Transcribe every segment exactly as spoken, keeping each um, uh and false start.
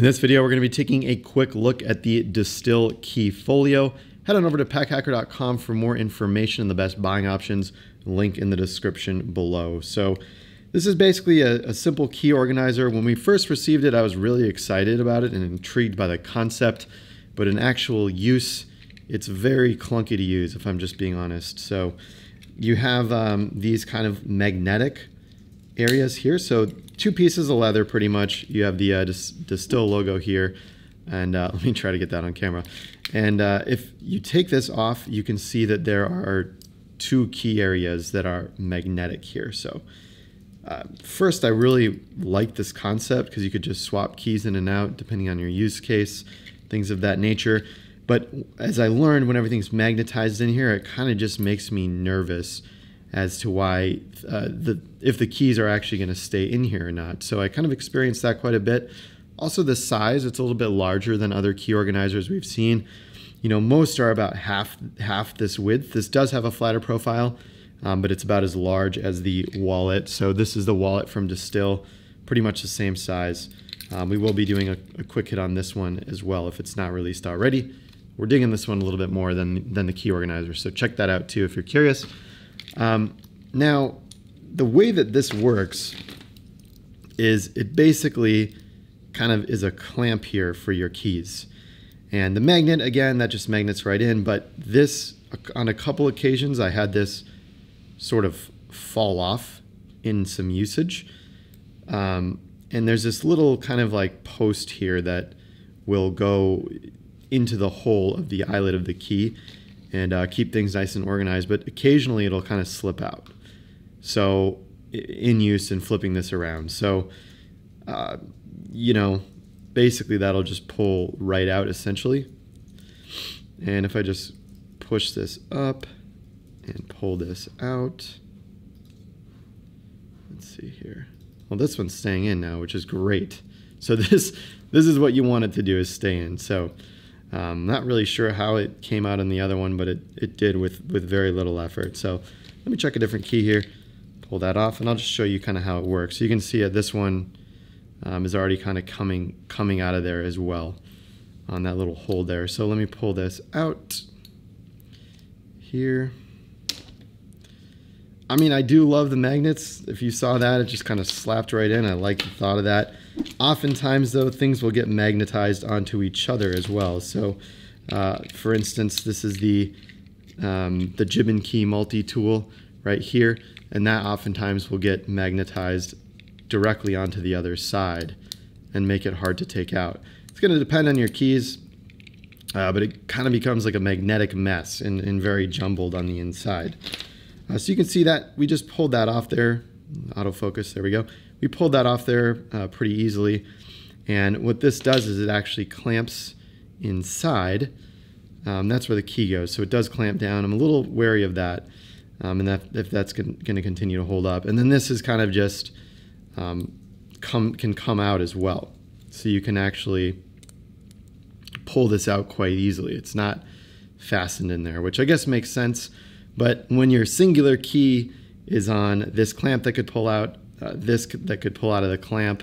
In this video, we're going to be taking a quick look at the Distil KeyFolio. Head on over to pack hacker dot com for more information and the best buying options. Link in the description below. So this is basically a, a simple key organizer. When we first received it, I was really excited about it and intrigued by the concept, but in actual use, it's very clunky to use, if I'm just being honest. So you have um, these kind of magnetic areas here. So two pieces of leather, pretty much. You have the uh, Dis Distil logo here. And uh, let me try to get that on camera. And uh, if you take this off, you can see that there are two key areas that are magnetic here. So uh, first, I really like this concept because you could just swap keys in and out depending on your use case, things of that nature. But as I learned, when everything's magnetized in here, it kind of just makes me nervous as to why uh, the if the keys are actually going to stay in here or not. So I kind of experienced that quite a bit. Also the size, it's a little bit larger than other key organizers we've seen. You know, most are about half half this width. This does have a flatter profile, um, but it's about as large as the wallet. So this is the wallet from Distil, pretty much the same size. Um, we will be doing a, a quick hit on this one as well if it's not released already. We're digging this one a little bit more than, than the key organizer, so check that out too if you're curious. Um, now, the way that this works is it basically kind of is a clamp here for your keys. And the magnet, again, that just magnets right in, but this, on a couple occasions, I had this sort of fall off in some usage. Um, and there's this little kind of like post here that will go into the hole of the eyelet of the key and uh, keep things nice and organized, but occasionally it'll kind of slip out. So in use and flipping this around. So, uh, you know, basically that'll just pull right out essentially. And if I just push this up and pull this out, let's see here. Well, this one's staying in now, which is great. So this, this is what you want it to do, is stay in. So I'm um, not really sure how it came out on the other one, but it, it did with, with very little effort. So let me check a different key here, pull that off, and I'll just show you kind of how it works. So you can see that this one um, is already kind of coming, coming out of there as well on that little hole there. So let me pull this out here. I mean, I do love the magnets. If you saw that, it just kind of slapped right in. I like the thought of that. Oftentimes, though, things will get magnetized onto each other as well. So, uh, for instance, this is the um, the Gibbin key multi-tool right here, and that oftentimes will get magnetized directly onto the other side and make it hard to take out. It's going to depend on your keys, uh, but it kind of becomes like a magnetic mess and, and very jumbled on the inside. Uh, so you can see that we just pulled that off there. Autofocus, there we go. We pulled that off there uh, pretty easily. And what this does is it actually clamps inside. Um, that's where the key goes. So it does clamp down. I'm a little wary of that. Um, and that, if that's going to continue to hold up. And then this is kind of just um, come, can come out as well. So you can actually pull this out quite easily. It's not fastened in there, which I guess makes sense. But when your singular key is on this clamp that could pull out, uh, this that could pull out of the clamp,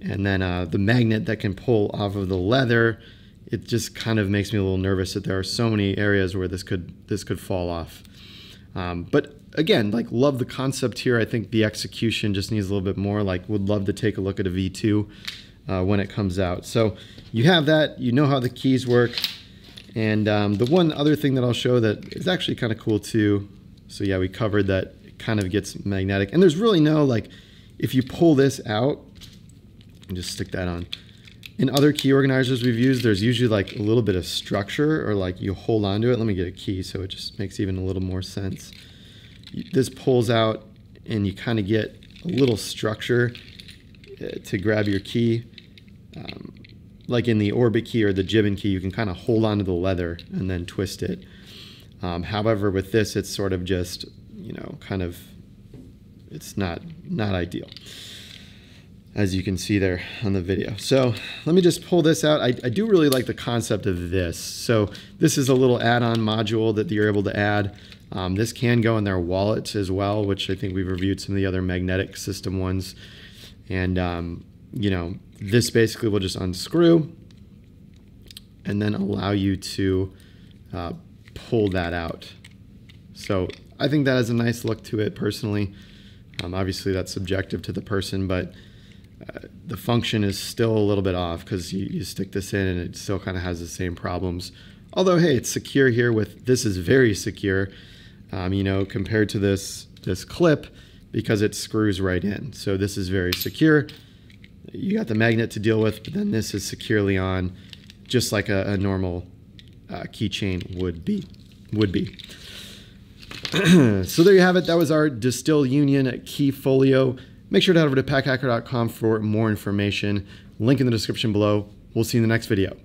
and then uh, the magnet that can pull off of the leather, it just kind of makes me a little nervous that there are so many areas where this could this could fall off. Um, but again, like, love the concept here. I think the execution just needs a little bit more. Like, would love to take a look at a V two uh, when it comes out. So you have that. You know how the keys work. And um, the one other thing that I'll show that is actually kind of cool too, so yeah, we covered that, it kind of gets magnetic. And there's really no, like, if you pull this out, and just stick that on. In other key organizers we've used, there's usually like a little bit of structure, or like you hold onto it. Let me get a key so it just makes even a little more sense. This pulls out and you kind of get a little structure to grab your key. Um, Like in the Orbit Key or the Gibbin key, you can kind of hold onto the leather and then twist it. Um, however, with this, it's sort of just, you know, kind of, it's not, not ideal, as you can see there on the video. So let me just pull this out. I, I do really like the concept of this. So this is a little add-on module that you're able to add. Um, this can go in their wallets as well, which I think we've reviewed some of the other magnetic system ones. And, um, you know, this basically will just unscrew and then allow you to uh, pull that out. So I think that has a nice look to it personally. Um, obviously that's subjective to the person, but uh, the function is still a little bit off because you, you stick this in and it still kind of has the same problems. Although, hey, it's secure here with, this is very secure, um, you know, compared to this, this clip, because it screws right in. So this is very secure. You got the magnet to deal with, but then this is securely on, just like a, a normal uh, keychain would be. Would be. So there you have it. That was our Distil Union KeyFolio. Make sure to head over to packhacker dot com for more information. Link in the description below. We'll see you in the next video.